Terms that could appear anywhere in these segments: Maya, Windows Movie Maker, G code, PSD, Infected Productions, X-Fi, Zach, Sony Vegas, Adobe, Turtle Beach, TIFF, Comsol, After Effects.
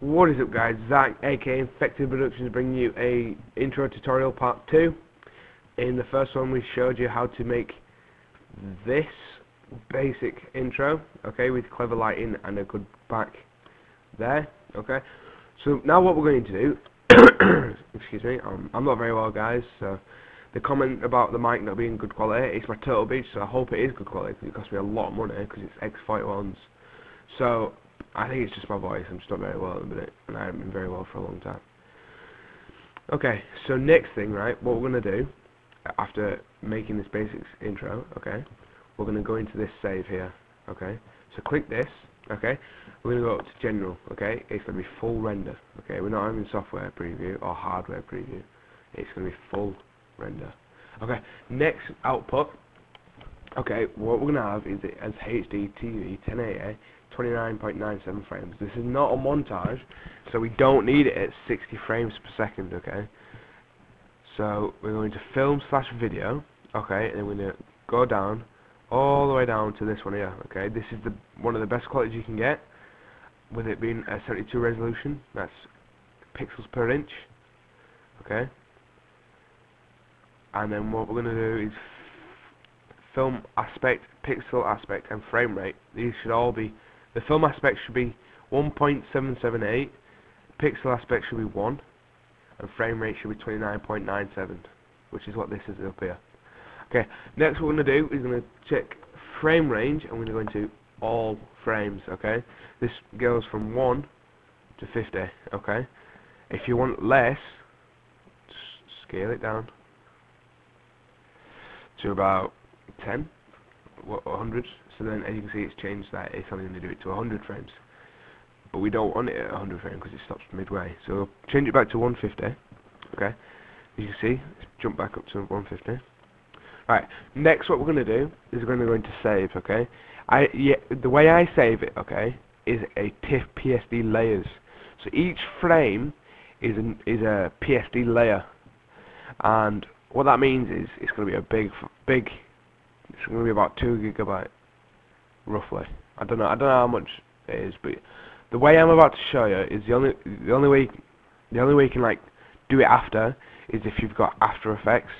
What is up guys, Zach aka Infected Productions bringing you a intro tutorial part 2. In the first one we showed you how to make this basic intro, okay, with clever lighting and a good back there, okay. So now what we're going to do, excuse me, I'm not very well guys, so the comment about the mic not being good quality, it's my Turtle Beach, so I hope it is good quality because it cost me a lot of money because it's X-Fi ones. So I think it's just my voice, I'm just not very well at the minute, and I haven't been very well for a long time. Okay, so next thing, right, what we're going to do, after making this basics intro, okay, we're going to go into this save here, okay, so click this, okay, we're going to go up to general, okay, it's going to be full render, okay, we're not having software preview or hardware preview, it's going to be full render. Okay, next output, okay, what we're going to have is it as HD TV 1080, 29.97 frames. This is not a montage, so we don't need it at 60 frames per second, okay? So we're going to film/video, okay, and then we're going to go down, all the way down to this one here, okay? This is one of the best qualities you can get, with it being a 72 resolution, that's pixels per inch, okay? And then what we're going to do is film aspect, pixel aspect, and frame rate. These should all be... The film aspect should be 1.778, pixel aspect should be 1, and frame rate should be 29.97, which is what this is up here. Okay, next what we're going to do is we're going to check frame range, and we're going to go into all frames, okay? This goes from 1 to 50, okay? If you want less, scale it down to about 10, 100, so then as you can see it's changed that, it's only going to do it to 100 frames, but we don't want it at 100 frames because it stops midway, so we'll change it back to 150, okay, as you can see, let's jump back up to 150, alright, next what we're going to do is we're going to go into save, okay, the way I save it, okay, is a TIFF PSD layers, so each frame is a PSD layer, and what that means is it's going to be a big it's going to be about 2 GB, roughly. I don't know how much it is, but the way I'm about to show you is the only way you can like do it after is if you've got After Effects.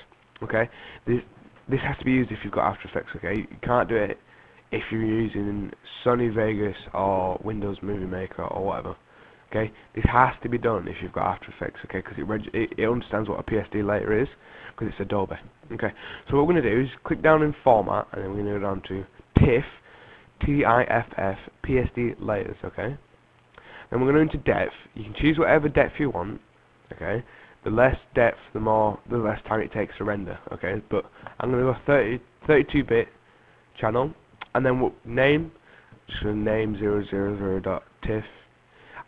Okay, this has to be used if you've got After Effects. Okay, you can't do it if you're using Sony Vegas or Windows Movie Maker or whatever. Okay, this has to be done if you've got After Effects. Okay, because it understands what a PSD layer is. Because it's Adobe. Okay, so what we're going to do is click down in Format, and then we're going to go down to TIFF, T-I-F-F, PSD Layers, okay? Then we're going to go into Depth. You can choose whatever depth you want, okay? The less depth, the less time it takes to render, okay? But I'm going to go 32-bit channel, and then we'll name, just going to name 000.tiff,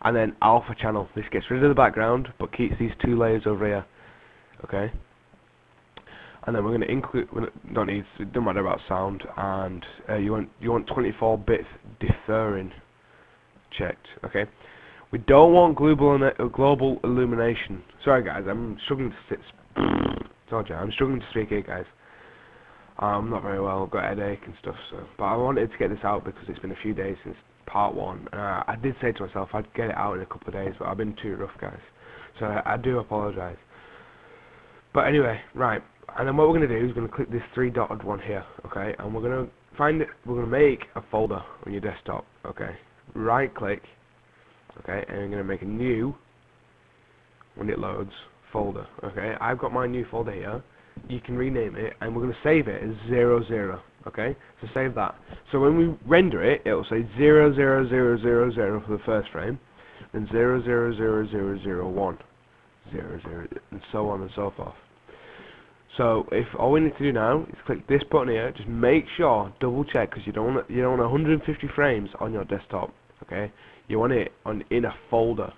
and then Alpha Channel. This gets rid of the background, but keeps these two layers over here, okay? And then we're going to include. It doesn't matter about sound, and you want 24-bit deferring checked. Okay, we don't want global illumination. Sorry guys, I'm struggling to sit. Told you, I'm struggling to speak here, guys. I'm not very well. I've got a headache and stuff. So, but I wanted to get this out because it's been a few days since part one. I did say to myself I'd get it out in a couple of days, but I've been too rough, guys. So I do apologise. But anyway, right. And then what we're going to do is we're going to click this 3-dotted one here, okay, and we're going to find it, we're going to make a folder on your desktop, okay, right click, okay, and we're going to make a new, when it loads, folder, okay, I've got my new folder here, you can rename it, and we're going to save it as 00, okay, so save that, so when we render it, it will say 00000 for the first frame, then 0000001, 00, and so on and so forth. So if all we need to do now is click this button here, just make sure, double check, because you don't want 150 frames on your desktop, okay? You want it in a folder,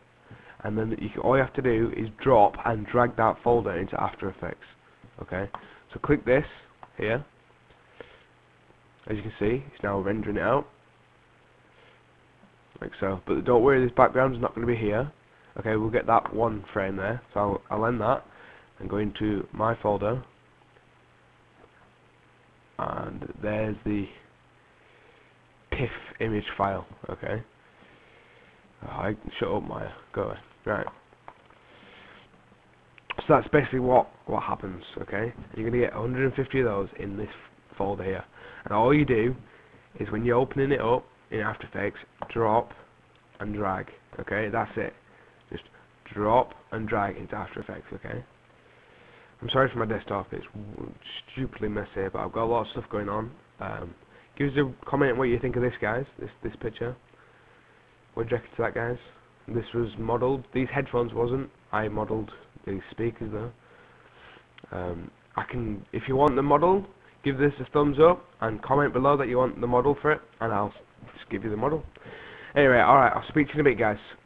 and then all you have to do is drop and drag that folder into After Effects, okay? So click this here. As you can see, it's now rendering it out, like so. But don't worry, this background is not going to be here. Okay, we'll get that one frame there, so I'll end that. And go into my folder, and there's the TIFF image file, okay, I shut up, Maya. Go away. Right. So that's basically what happens, okay? You're going to get 150 of those in this folder here. And all you do is when you're opening it up in After Effects, drop and drag, okay? That's it. Just drop and drag into After Effects, okay? I'm sorry for my desktop, it's stupidly messy, but I've got a lot of stuff going on. Give us a comment what you think of this, guys, this picture. What do you reckon to that, guys? This was modelled, these headphones wasn't, I modelled these speakers though. I can, if you want the model, give this a thumbs up and comment below that you want the model for it, and I'll just give you the model. Anyway, alright, I'll speak to you in a bit, guys.